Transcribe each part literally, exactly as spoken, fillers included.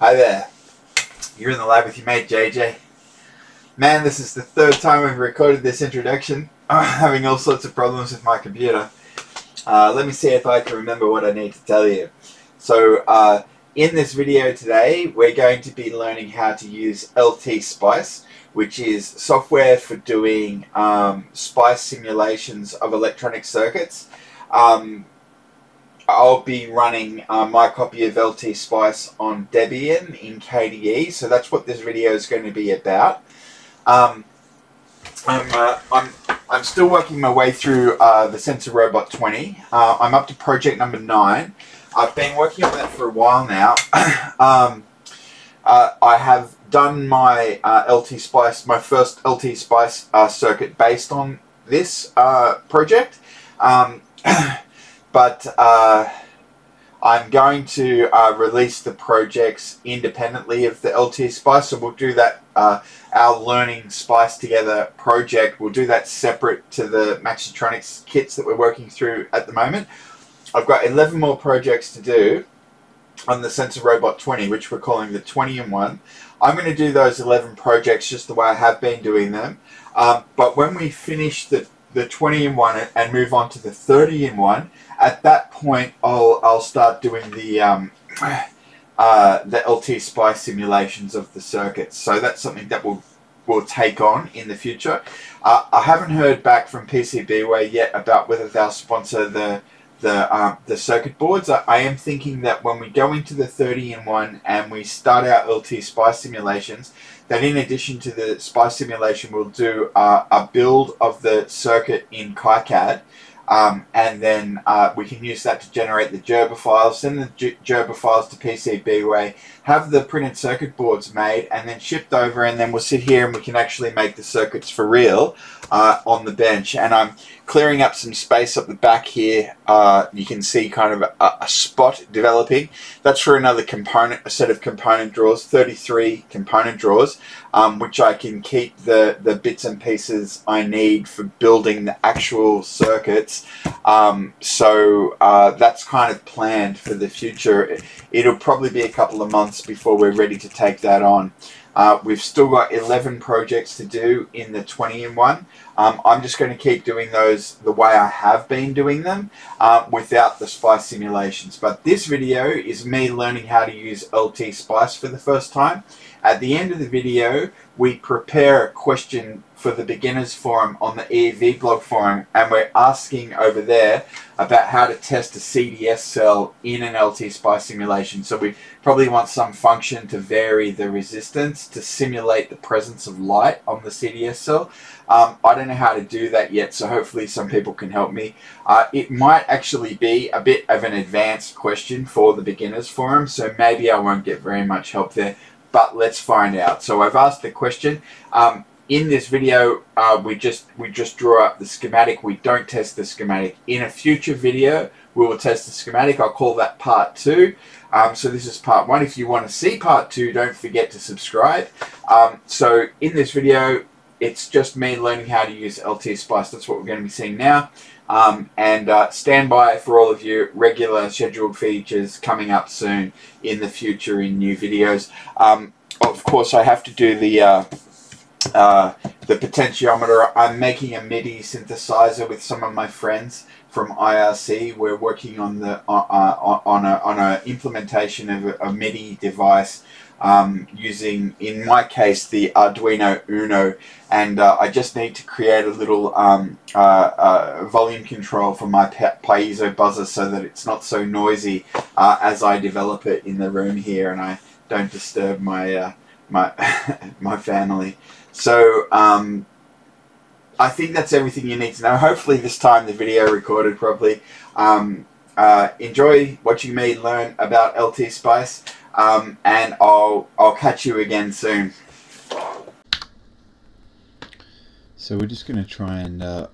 Hi there, you're in the lab with your mate Jay Jay. Man, this is the third time we've recorded this introduction. I'm having all sorts of problems with my computer. Uh, let me see if I can remember what I need to tell you. So uh, in this video today we're going to be learning how to use LTspice, which is software for doing um, SPICE simulations of electronic circuits. Um, I'll be running uh, my copy of LTspice on Debian in K D E, so that's what this video is going to be about. Um, I'm, uh, I'm, I'm still working my way through uh, the Sensor Robot twenty. Uh, I'm up to project number nine. I've been working on that for a while now. um, uh, I have done my uh, LTspice, my first LTspice uh, circuit based on this uh, project. Um, But uh, I'm going to uh, release the projects independently of the LTspice, so we'll do that, uh, our Learning SPICE Together project, we'll do that separate to the Maxitronix kits that we're working through at the moment. I've got eleven more projects to do on the Sensor Robot twenty, which we're calling the twenty in one. I'm going to do those eleven projects just the way I have been doing them, um, but when we finish the the twenty in one and move on to the thirty in one, at that point I'll, I'll start doing the um, uh, the LTspice simulations of the circuits, so that's something that we'll, we'll take on in the future. Uh, I haven't heard back from PCBWay yet about whether they'll sponsor the the, um, the circuit boards. I, I am thinking that when we go into the thirty in one and we start our LTspice simulations, that in addition to the SPICE simulation, we'll do uh, a build of the circuit in KiCad, um, and then uh, we can use that to generate the Gerber files, send the Gerber files to PCBWay, have the printed circuit boards made and then shipped over, and then we'll sit here and we can actually make the circuits for real uh, on the bench. And I'm clearing up some space up the back here. Uh, you can see kind of a, a spot developing. That's for another component, a set of component drawers, thirty-three component drawers, um, which I can keep the, the bits and pieces I need for building the actual circuits. Um, so uh, that's kind of planned for the future. It'll probably be a couple of months before we're ready to take that on. Uh, we've still got eleven projects to do in the twenty in one. Um, I'm just going to keep doing those the way I have been doing them uh, without the SPICE simulations. But this video is me learning how to use LTspice for the first time. At the end of the video, we prepare a question for the beginners forum on the E E V blog forum, and we're asking over there about how to test a C D S cell in an LTspice simulation. So we probably want some function to vary the resistance to simulate the presence of light on the C D S cell. Um, I don't know how to do that yet, so hopefully some people can help me. Uh, it might actually be a bit of an advanced question for the beginners forum, so maybe I won't get very much help there, but let's find out. So I've asked the question. Um, In this video, uh, we just we just draw up the schematic. We don't test the schematic. In a future video, we will test the schematic. I'll call that part two. Um, so this is part one. If you want to see part two, don't forget to subscribe. Um, so in this video, it's just me learning how to use LTspice. That's what we're going to be seeing now. Um, and uh, stand by for all of you regular scheduled features coming up soon in the future in new videos. Um, of course, I have to do the... Uh, Uh, the potentiometer. I'm making a MIDI synthesizer with some of my friends from I R C. We're working on the uh, uh, on a on a implementation of a, a MIDI device um, using, in my case, the Arduino Uno, and uh, I just need to create a little um, uh, uh, volume control for my piezo buzzer so that it's not so noisy uh, as I develop it in the room here, and I don't disturb my uh, my my family. So um, I think that's everything you need to know. Hopefully this time the video recorded properly. Um, uh, enjoy watching me learn about LTspice, um, and I'll I'll catch you again soon. So we're just going to try and uh,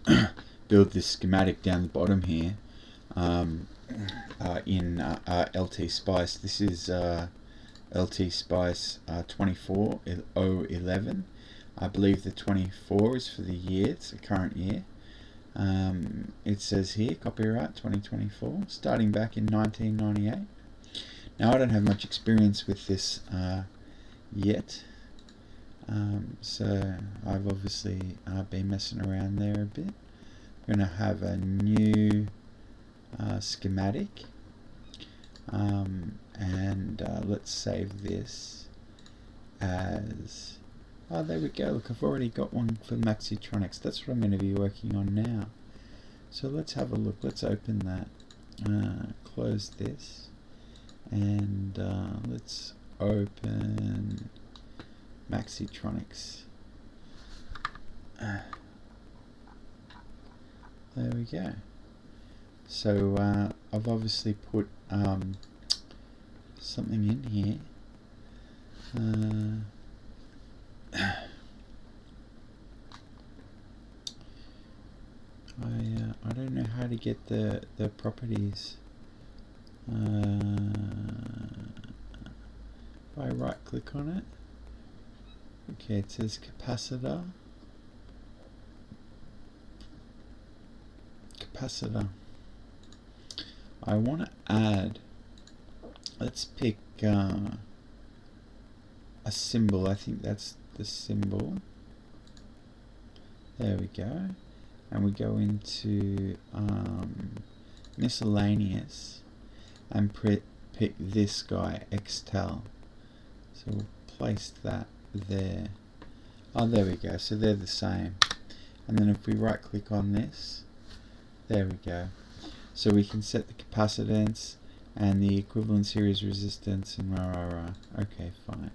build this schematic down the bottom here um, uh, in uh, uh, LTspice. This is uh, LTspice uh, twenty-four oh eleven. I believe the twenty-four is for the year, it's the current year. Um, it says here, copyright twenty twenty-four, starting back in nineteen ninety-eight. Now I don't have much experience with this uh, yet, um, so I've obviously uh, been messing around there a bit. We're going to have a new uh, schematic, um, and uh, let's save this as, oh there we go, look, I've already got one for Maxitronix. That's what I'm going to be working on now. So let's have a look, let's open that, uh, close this, and uh, let's open Maxitronix. Uh, There we go. So uh, I've obviously put um, something in here. Uh, I uh, I don't know how to get the the properties. Uh, if I right click on it. Okay, it says capacitor. Capacitor. I want to add, let's pick uh, a symbol, I think that's the symbol, there we go, and we go into um, miscellaneous and pick this guy, Xtel, so we'll place that there. Oh there we go, so they're the same, and then if we right click on this, there we go. So we can set the capacitance and the equivalent series resistance and rah rah rah. Okay, fine.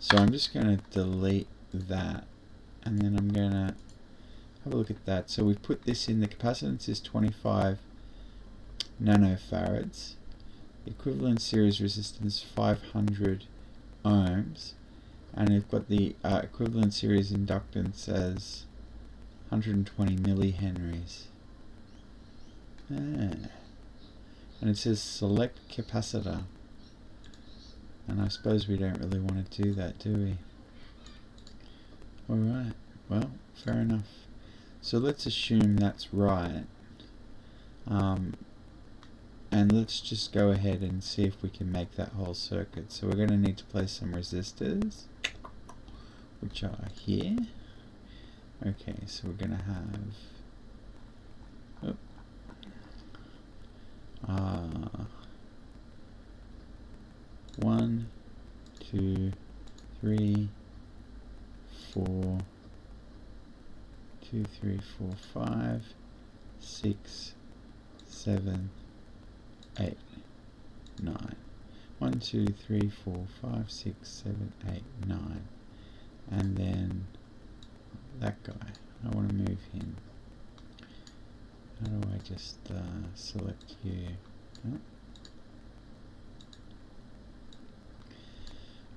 So I'm just going to delete that, and then I'm going to have a look at that. So we've put this in, the capacitance is twenty-five nanofarads, equivalent series resistance five hundred ohms, and we've got the uh, equivalent series inductance as one hundred twenty millihenries. Ah. And it says select capacitor, and I suppose we don't really want to do that, do we? Alright, well, fair enough. So let's assume that's right, um, and let's just go ahead and see if we can make that whole circuit. So we're going to need to place some resistors, which are here. Okay, so we're going to have oh, Uh, one, two, three, four, two, three, four, five, six, seven, eight, nine. One, two, three, four, five, six, seven, eight, nine. And then that guy. I want to move him. How do I just uh, select you? Oh.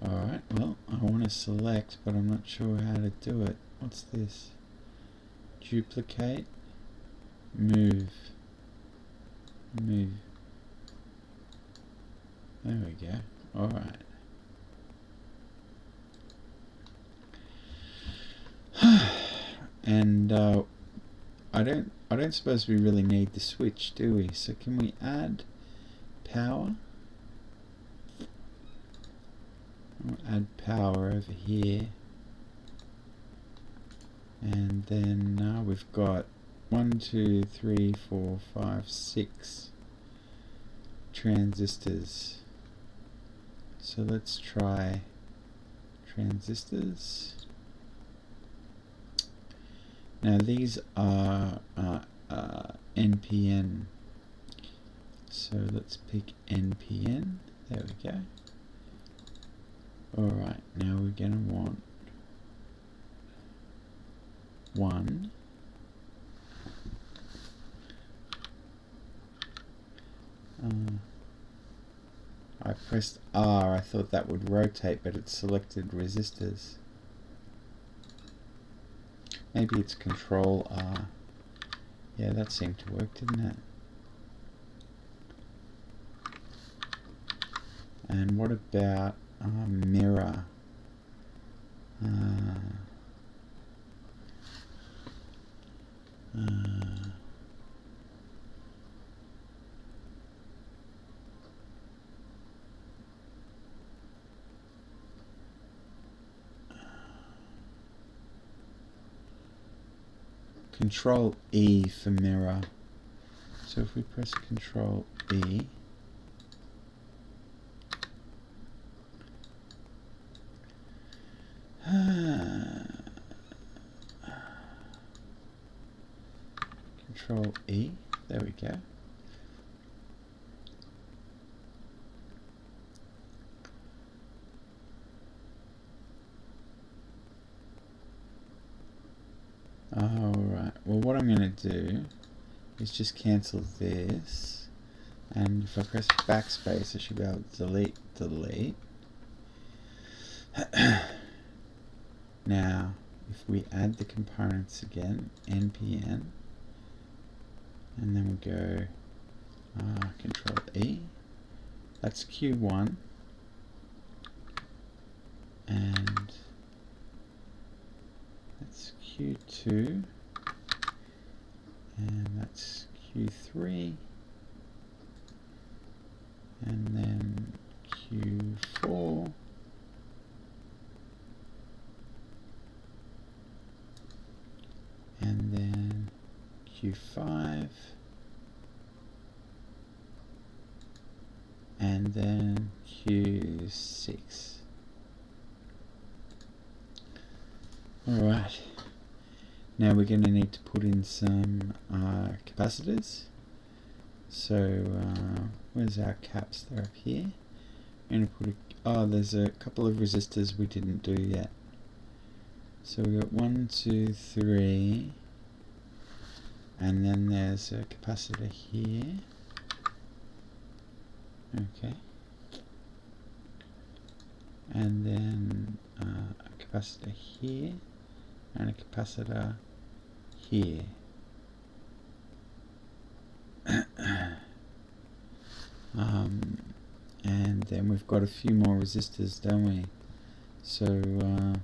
Alright, well, I want to select, but I'm not sure how to do it. What's this? Duplicate, move, move. There we go. Alright. And uh, I don't I don't suppose we really need the switch, do we? So can we add power? We'll add power over here, and then now uh, we've got one, two, three, four, five, six transistors. So let's try transistors. Now these are uh, uh, N P N, so let's pick N P N, there we go. Alright, now we're going to want one, uh, I pressed R, I thought that would rotate, but it selected resistors. Maybe it's Control R. Yeah, that seemed to work, didn't it? And what about uh, mirror? Uh, uh, Control E for mirror. So if we press Control E, Control E, there we go. Alright, well what I'm going to do is just cancel this, and if I press backspace I should be able to delete, delete. Now, if we add the components again, N P N, and then we go uh, Control E, that's Q one, and that's Q two, and that's Q three, and then Q four. And then Q five, and then Q six. Alright, now we're going to need to put in some uh, capacitors. So uh, where's our caps? They're up here. I'm going to put a, oh, there's a couple of resistors we didn't do yet. So we've got one, two, three, and then there's a capacitor here. Okay. And then uh, a capacitor here, and a capacitor here. um, and then we've got a few more resistors, don't we? So, uh,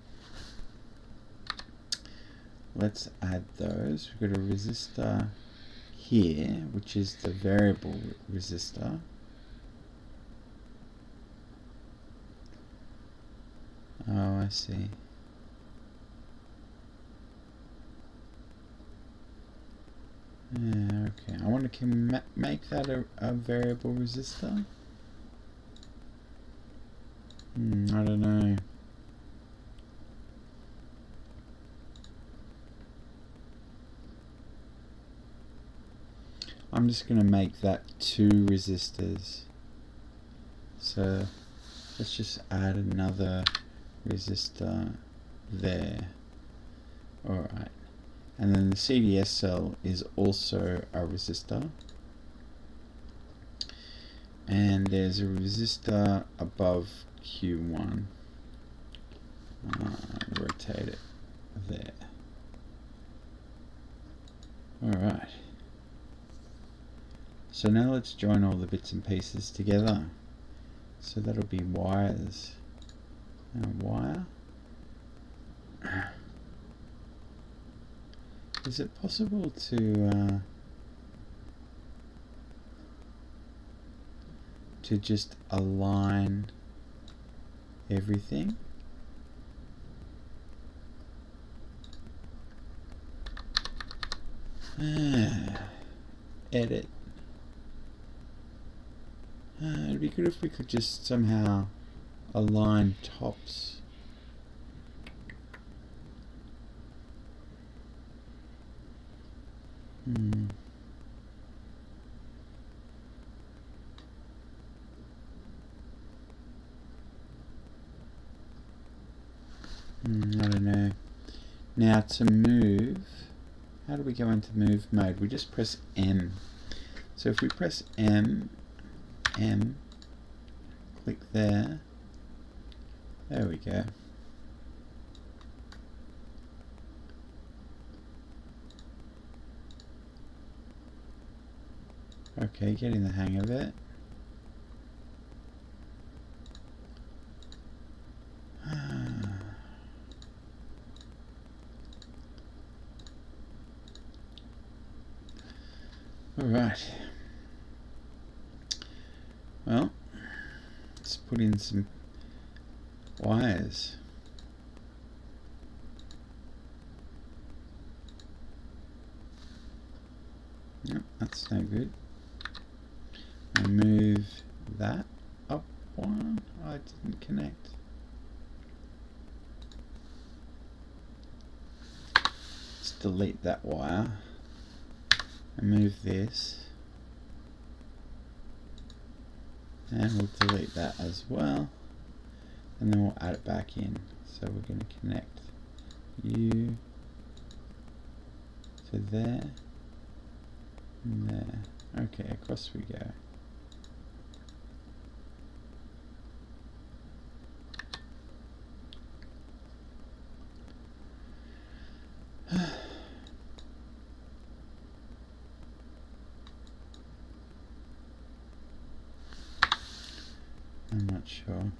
let's add those. We've got a resistor here, which is the variable resistor. Oh, I see. Yeah, okay. I wonder, can we ma make that a, a variable resistor? Hmm, I don't know. I'm just going to make that two resistors. So let's just add another resistor there. Alright. And then the C D S cell is also a resistor. And there's a resistor above Q one. Uh, rotate it there. Alright. So now let's join all the bits and pieces together. So that'll be wires and wire. Is it possible to uh, to just align everything? Ah, edit. Uh, it'd be good if we could just somehow align tops. Hmm. Hmm, I don't know. Now to move, how do we go into move mode? We just press M. So if we press M, M, click there, there we go. Okay, getting the hang of it. All right. Well, let's put in some wires. Yep, that's no good. I move that up one. I didn't connect. Let's delete that wire. And move this. And we'll delete that as well. And then we'll add it back in. So we're going to connect you to there and there. Okay, across we go. I'm not sure.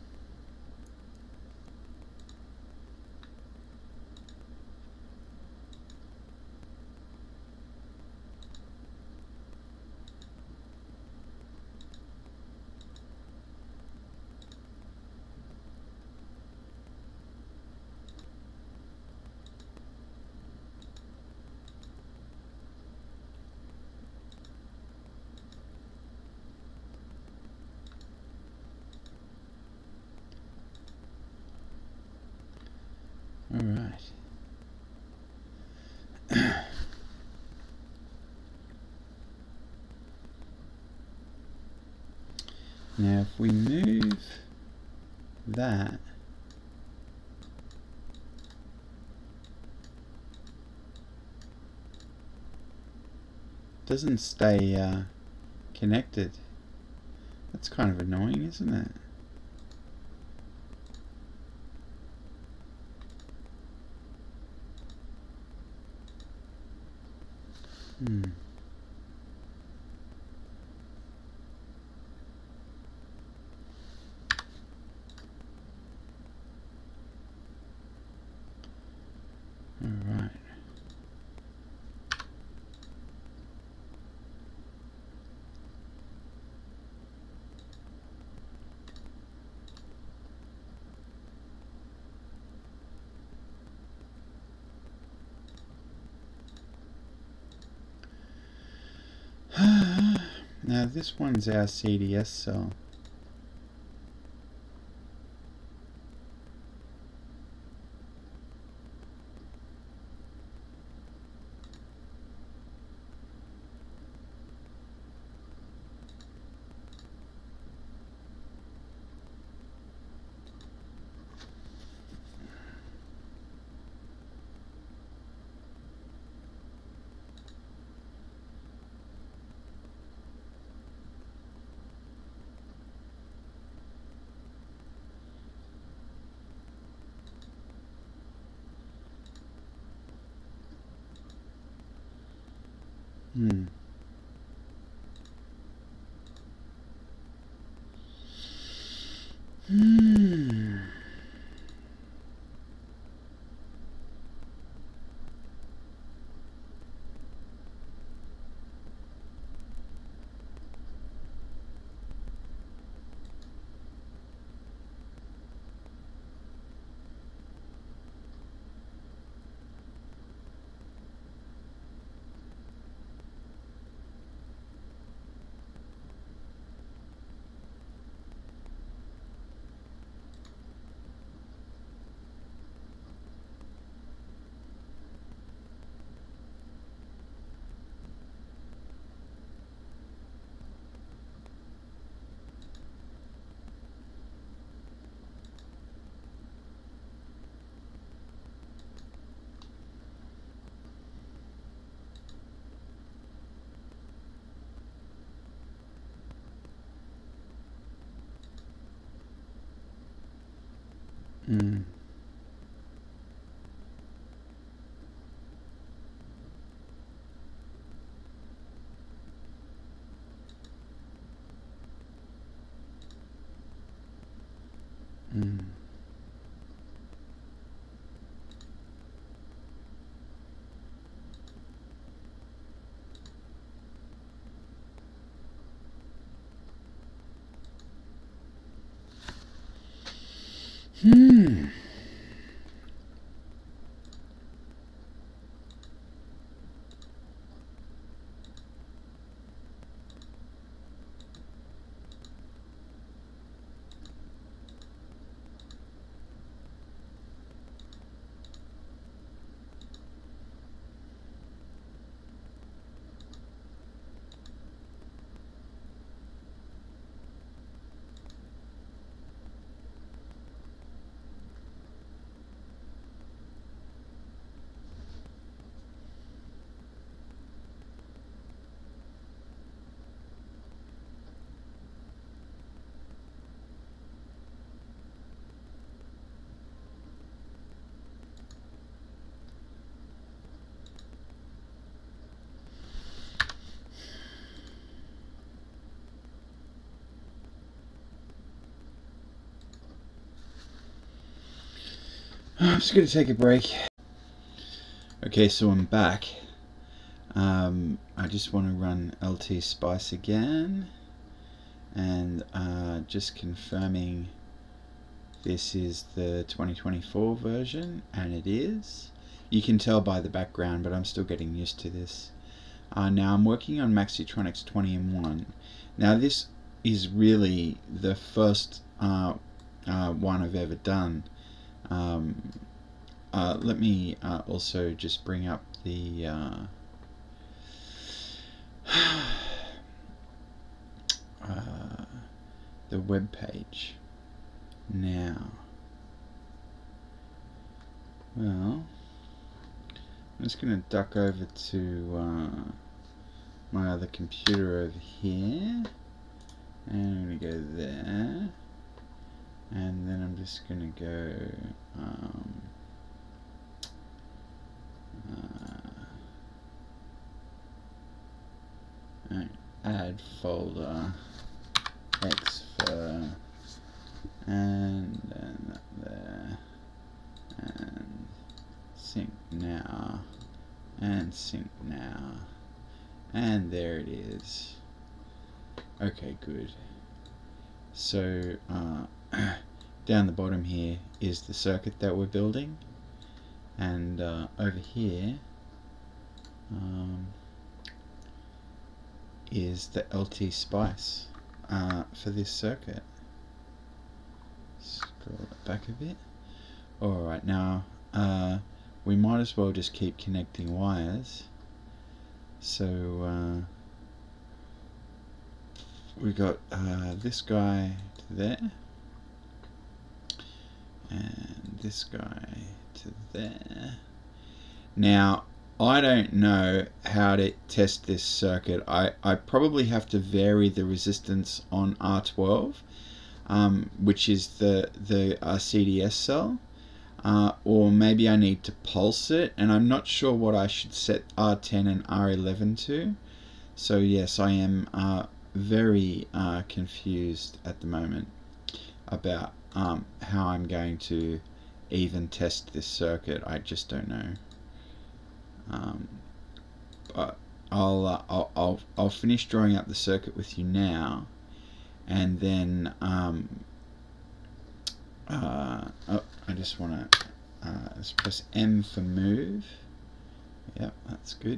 Now if we move that doesn't stay uh, connected. That's kind of annoying, isn't it? Hmm. Now this one's our C D S cell. Hmm. Hmm. Hmm. Hmm. Hmm. I'm just going to take a break. Okay, so I'm back. Um, I just want to run LTspice again. And uh, just confirming this is the twenty twenty-four version, and it is. You can tell by the background, but I'm still getting used to this. Uh, now I'm working on Maxitronix twenty in one. Now this is really the first uh, uh, one I've ever done. Um, uh, let me uh, also just bring up the uh, uh, the web page. Now, well, I'm just going to duck over to uh, my other computer over here, and I'm going to go there, and then I'm just going to go um, uh, add folder X for. And then up there, and sync now, and sync now, and there it is. Okay, good. So uh, down the bottom here is the circuit that we're building, and uh, over here um, is the LTspice uh, for this circuit. Scroll that back a bit. Alright, now uh, we might as well just keep connecting wires. So uh, we got uh, this guy to there, and this guy to there. Now I don't know how to test this circuit. I, I probably have to vary the resistance on R twelve. Um, which is the, the uh, C D S cell, uh, or maybe I need to pulse it, and I'm not sure what I should set R ten and R eleven to. So yes, I am uh, very uh, confused at the moment about um, how I'm going to even test this circuit. I just don't know. Um, but I'll, uh, I'll, I'll, I'll finish drawing up the circuit with you now. And then um, uh, oh, I just want to uh, let's press M for move. Yep, that's good.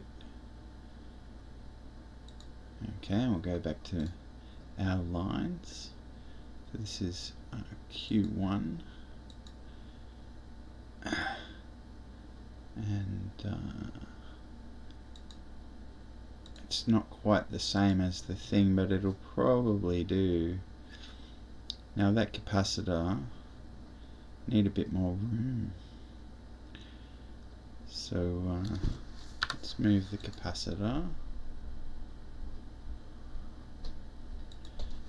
Okay, we'll go back to our lines. So this is uh, Q one, and uh, it's not quite the same as the thing, but it'll probably do. Now that capacitor need a bit more room, so uh, let's move the capacitor,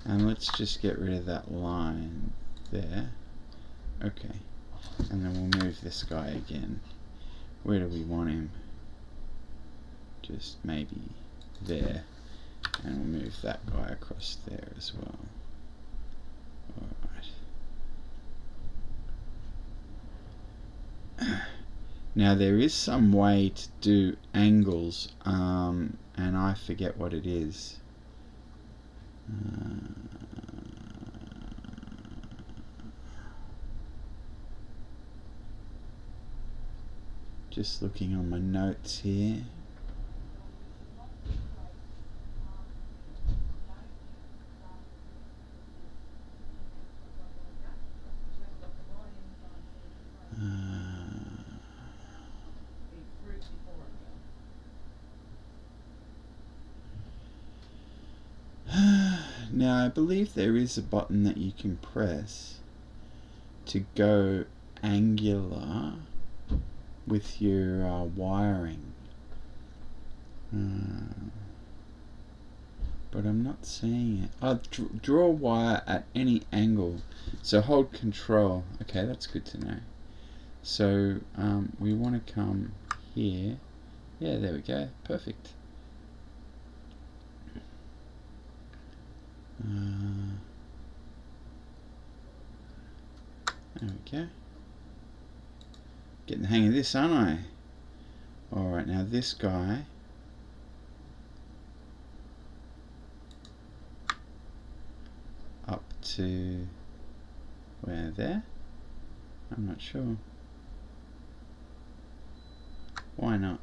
and let's just get rid of that line there. Okay, and then we'll move this guy again. Where do we want him? Just maybe there, and we'll move that guy across there as well. Alright. Now there is some way to do angles, um, and I forget what it is. Uh, just looking on my notes here. Now I believe there is a button that you can press to go angular with your uh, wiring, uh, but I'm not seeing it. Oh, dr draw wire at any angle. So hold control. Okay, that's good to know. So um, we want to come here. Yeah, there we go. Perfect. Uh, there we go. Getting the hang of this, aren't I? Alright, now this guy. Up to where? There? I'm not sure. Why not?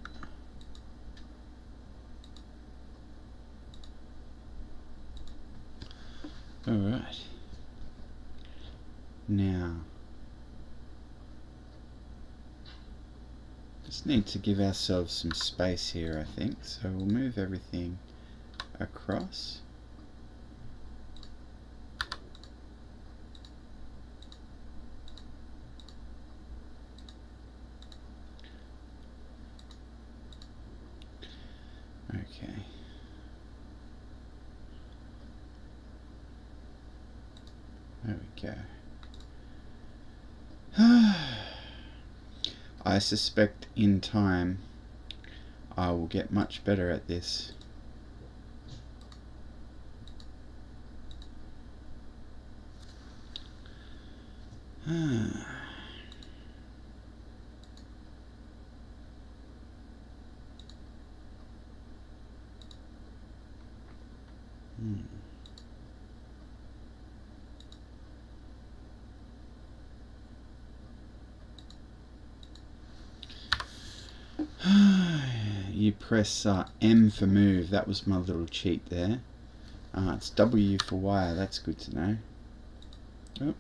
Alright. Now. Just need to give ourselves some space here, I think. So we'll move everything across. Okay. There we go. I suspect in time I will get much better at this. hmm. You press uh, M for move. That was my little cheat there. Uh, it's W for wire. That's good to know. Oh.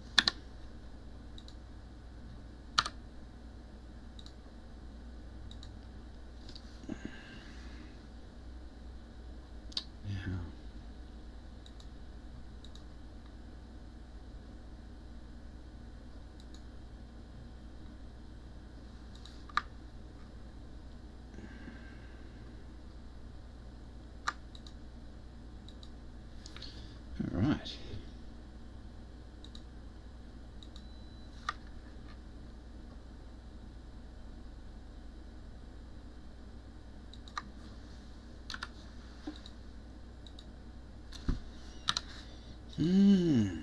Mm.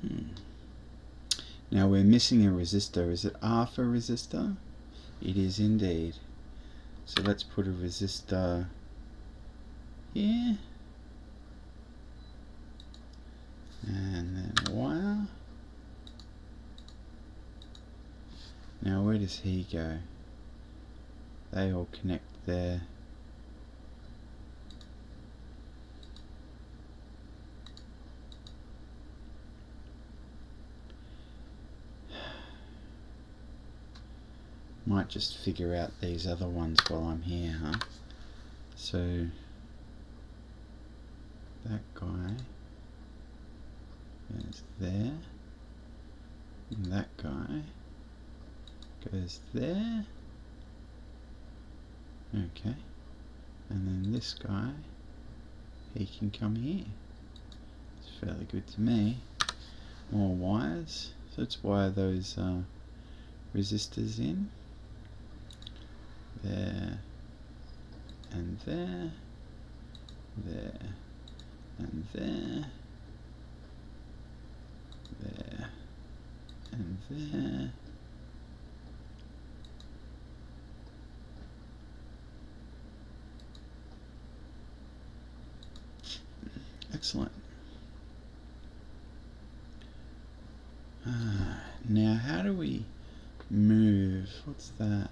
Hmm. Now we're missing a resistor. Is it R for resistor? It is indeed. So let's put a resistor here. And then wire. Now where does he go? They all connect there. Might just figure out these other ones while I'm here, huh? So that guy goes there, and that guy goes there. Okay, and then this guy, he can come here. It's fairly good to me. More wires, so let's wire those uh, resistors in. There, and there, there, and there, there, and there. Excellent. Ah, now how do we move? What's that?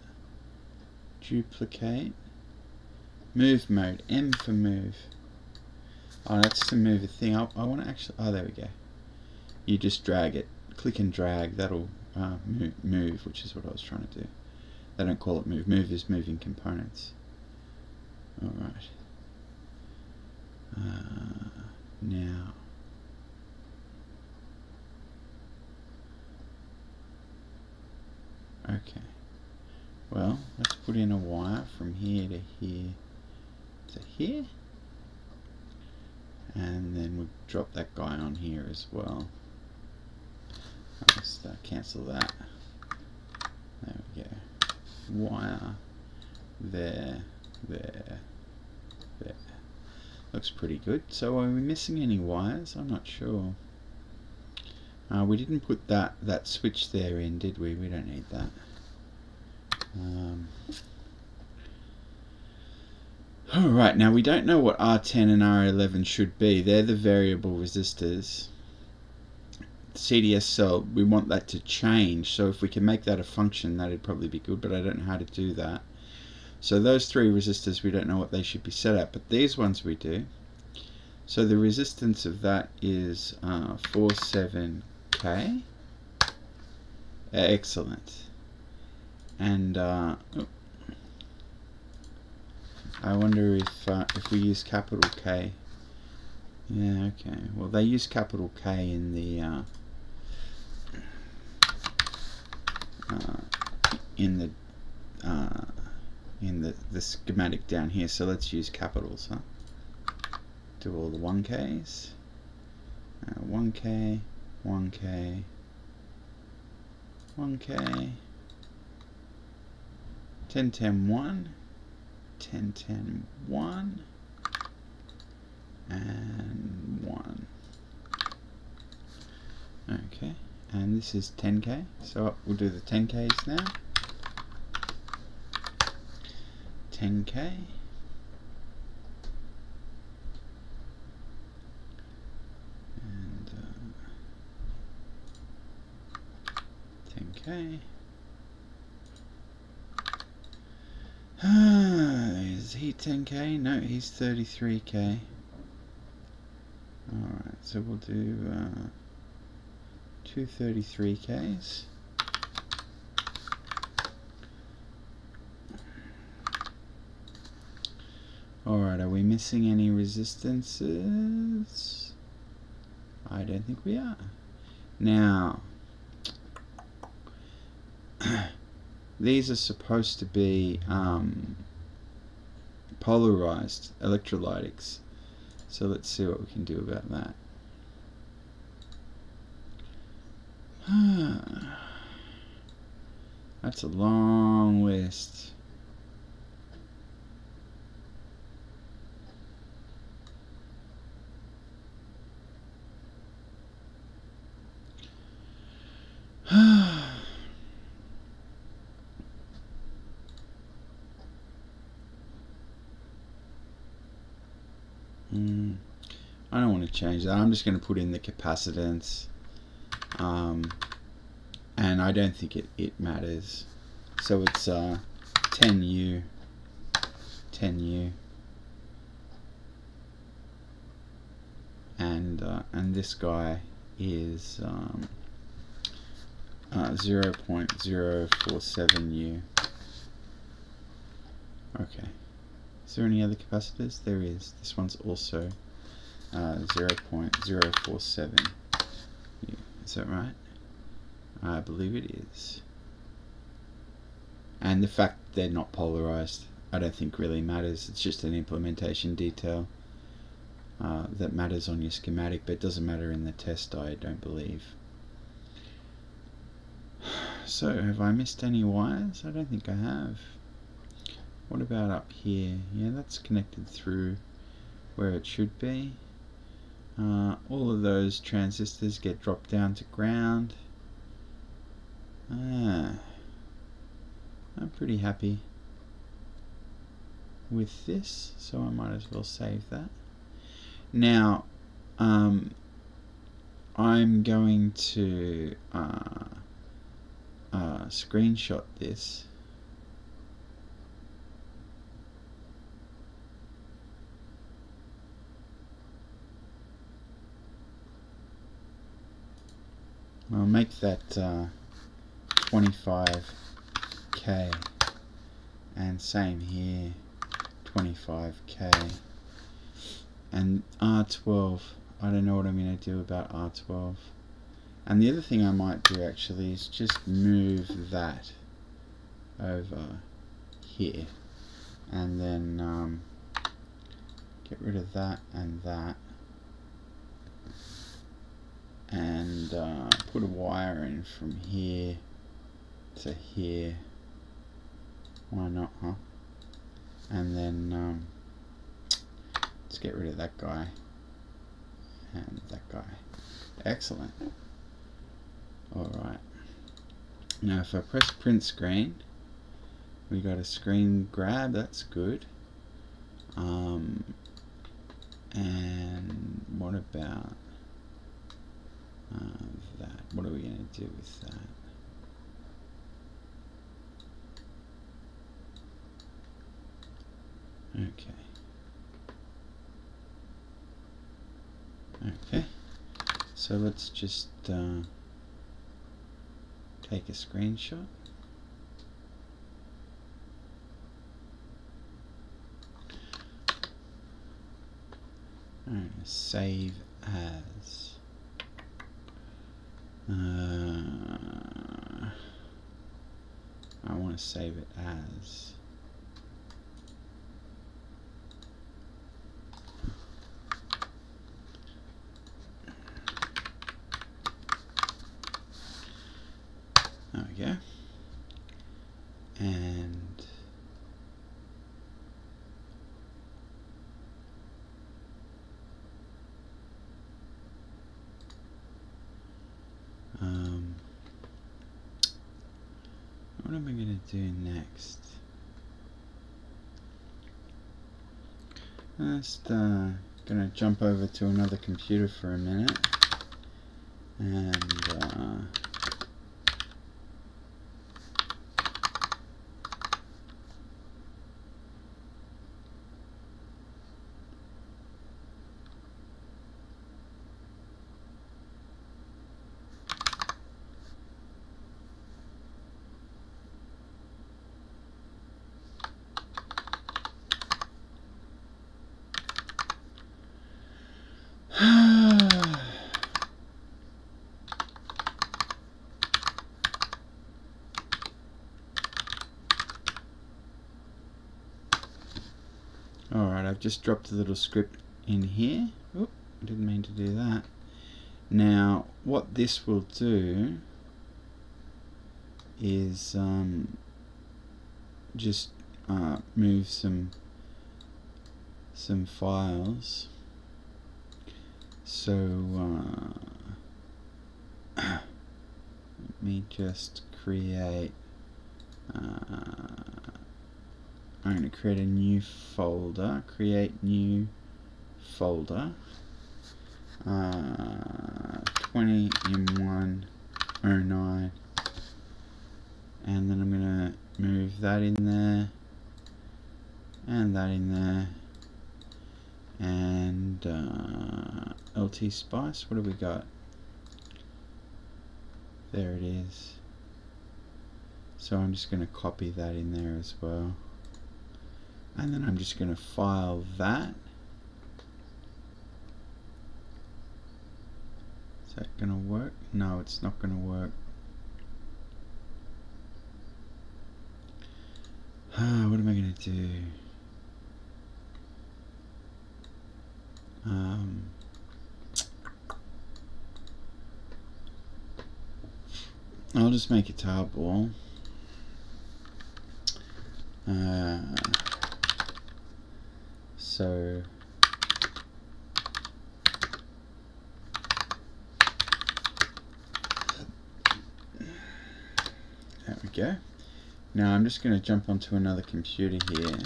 Duplicate. Move mode. M for move. Oh, that's to move a thing. I, I want to actually... Oh, there we go. You just drag it. Click and drag. That'll uh, move, move, which is what I was trying to do. They don't call it move. Move is moving components. Alright. Uh, Now, okay, well, let's put in a wire from here to here to here, and then we'll drop that guy on here as well. I'll just uh, cancel that. There we go. Wire there, there, there. Looks pretty good. So are we missing any wires? I'm not sure. Uh, we didn't put that, that switch there in, did we? We don't need that. Um, Alright, now we don't know what R ten and R eleven should be. They're the variable resistors. C D S cell, we want that to change, so if we can make that a function, that'd probably be good, but I don't know how to do that. So those three resistors, we don't know what they should be set at, but these ones we do. So the resistance of that is uh, forty-seven K. Excellent. And uh, I wonder if uh, if we use capital K. Yeah, okay. Well, they use capital K in the uh, uh, in the uh, in the the schematic down here. So let's use capitals, huh? Do all the one Ks. Uh, one K, one K, one K, ten ten one, ten ten one, and one. Okay, and this is ten K, so we'll do the ten Ks now. ten K. And uh, ten K. Is he ten K? No, he's thirty-three K. Alright, so we'll do uh, two thirty-three Ks. Alright, are we missing any resistances? I don't think we are. Now, these are supposed to be um, polarized electrolytics. So let's see what we can do about that. That's a long list. Change that. I'm just going to put in the capacitance, um, and I don't think it, it matters. So it's uh, ten U, ten U, and uh, and this guy is um, uh, zero point zero four seven U. Okay. Is there any other capacitors? There is. This one's also Uh, zero point zero four seven. Yeah, is that right? I believe it is. And the fact they're not polarized, I don't think really matters. It's just an implementation detail uh, that matters on your schematic, but it doesn't matter in the test, I don't believe. So, have I missed any wires? I don't think I have. What about up here? Yeah, that's connected through where it should be. Uh, all of those transistors get dropped down to ground. Ah, I'm pretty happy with this, so I might as well save that. Now, um, I'm going to uh, uh, screenshot this. I'll make that uh, twenty-five K, and same here, twenty-five K, and R twelve. I don't know what I'm going to do about R twelve. And the other thing I might do actually is just move that over here, and then um, get rid of that and that, and uh, put a wire in from here to here. Why not, huh? And then um, Let's get rid of that guy and that guy. Excellent. Alright. Now if I press print screen, we got a screen grab, that's good. Um, and what about uh, that? What are we going to do with that? Okay. Okay. So let's just uh, take a screenshot. I'm going to save as. Uh, I want to save it as. There we go. And um, what am I going to do next? I'm just uh, going to jump over to another computer for a minute and uh, just dropped a little script in here. Oop, I didn't mean to do that. Now what this will do is um, just uh, move some some files. So uh, let me just create uh, I'm going to create a new folder, create new folder, uh, twenty M one oh nine, and then I'm going to move that in there, and that in there, and uh, LTspice, what have we got? There it is. So I'm just going to copy that in there as well. And then I'm just going to file that. Is that going to work? No, it's not going to work. Ah, what am I going to do? Um, I'll just make a tarball. Uh, So there we go. Now I'm just going to jump onto another computer here.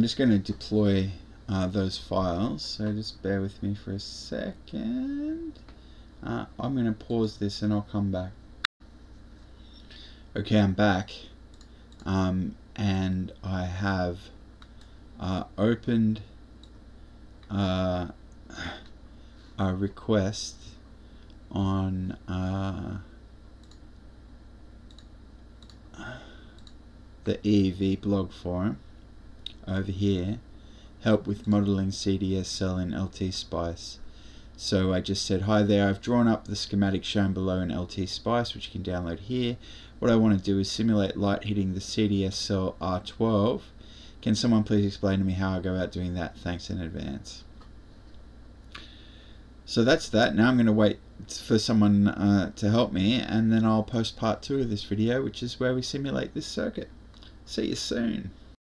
Just going to deploy uh, those files, so just bear with me for a second. Uh, I'm going to pause this and I'll come back. Okay, I'm back, um, and I have uh, opened uh, a request on uh, the E E V blog forum. Over here, help with modeling C D S cell in LTspice. So I just said, hi there, I've drawn up the schematic shown below in LTspice, which you can download here. What I want to do is simulate light hitting the C D S cell R twelve. Can someone please explain to me how I go about doing that? Thanks in advance. So that's that. Now I'm going to wait for someone uh, to help me, and then I'll post part two of this video, which is where we simulate this circuit. See you soon.